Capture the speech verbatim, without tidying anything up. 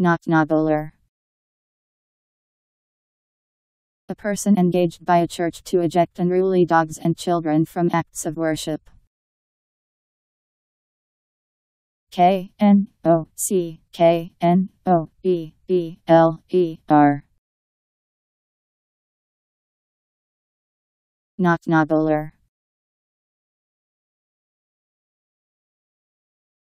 Knocknobbler. A person engaged by a church to eject unruly dogs and children from acts of worship. K N O C K N O B B L E R. Knocknobbler.